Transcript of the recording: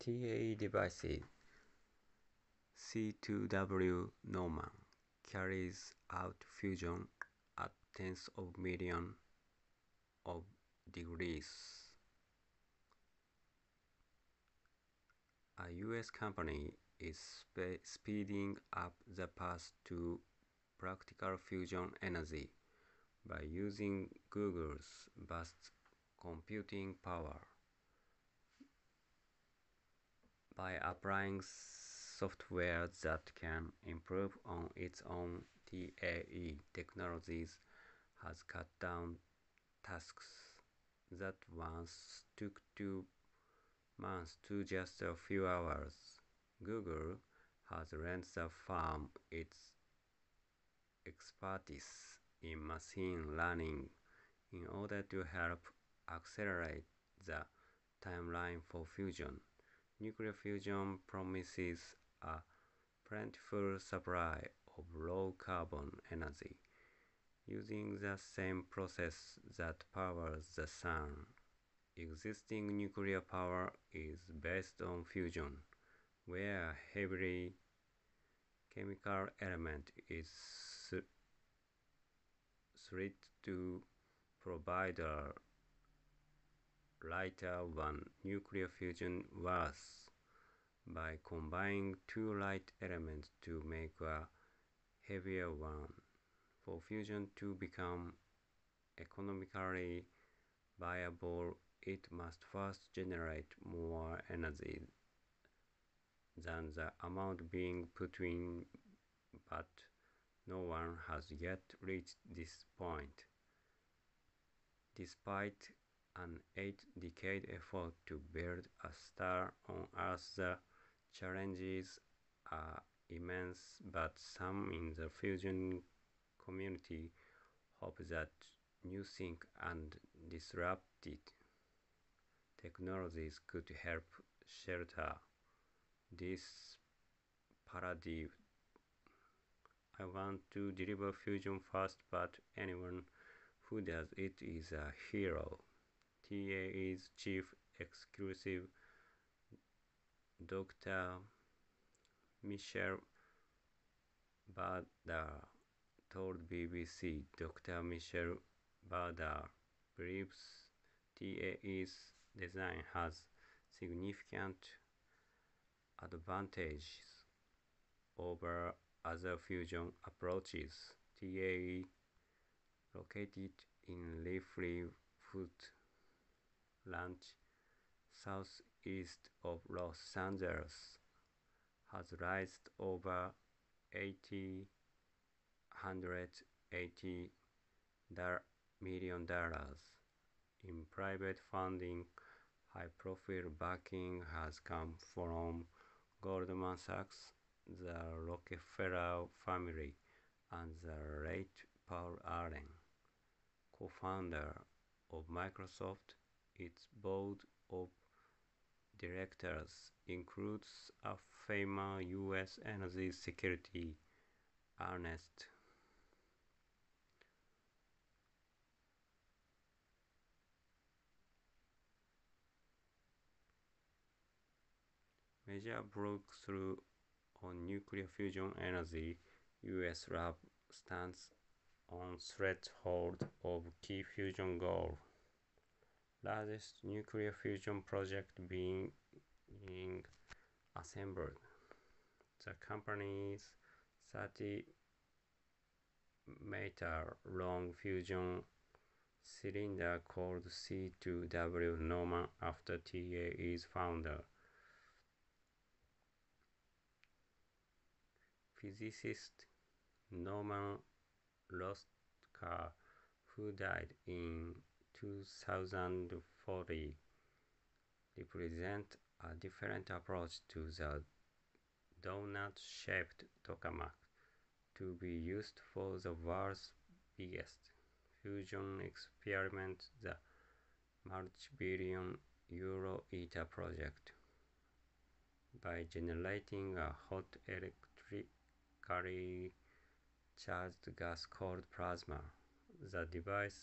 TAE devices. C2W Norman carries out fusion at tens of millions of degrees. A US company is speeding up the path to practical fusion energy by using Google's vast computing power. By applying software that can improve on its own, TAE Technologies has cut down tasks that once took 2 months to just a few hours. Google has lent the firm its expertise in machine learning in order to help accelerate the timeline for fusion. Nuclear fusion promises a plentiful supply of low-carbon energy, using the same process that powers the sun. Existing nuclear power is based on fusion, where a heavy chemical element is threaded to provide a lighter than nuclear fusion was, by combining two light elements to make a heavier one. For fusion to become economically viable, it must first generate more energy than the amount being put in, but no one has yet reached this point. Despite an 8-decade effort to build a star on Earth, the challenges are immense, but some in the fusion community hope that new think and disruptive technologies could help shelter this paradigm. I want to deliver fusion first, but anyone who does it is a hero. TAE's chief executive, Dr. Michl Binderbauer, told BBC. Dr. Michl Binderbauer believes TAE's design has significant advantages over other fusion approaches. TAE, located in leafy Foothill Ranch, southeast of Los Angeles, has raised over $180 million in private funding. High-profile backing has come from Goldman Sachs, the Rockefeller family, and the late Paul Allen, co-founder of Microsoft. Its board of directors includes a famous U.S. energy security analyst, major breakthrough on nuclear fusion energy. U.S. lab stands on threshold of key fusion goal. Largest nuclear fusion project being assembled. The company's 30-meter-long fusion cylinder, called C2W Norman after TAE's founder, physicist Norman Rostoker, who died in 2040, represent a different approach to the donut-shaped tokamak to be used for the world's biggest fusion experiment, the multi-billion-euro ITER project. By generating a hot electrically charged gas called plasma, the device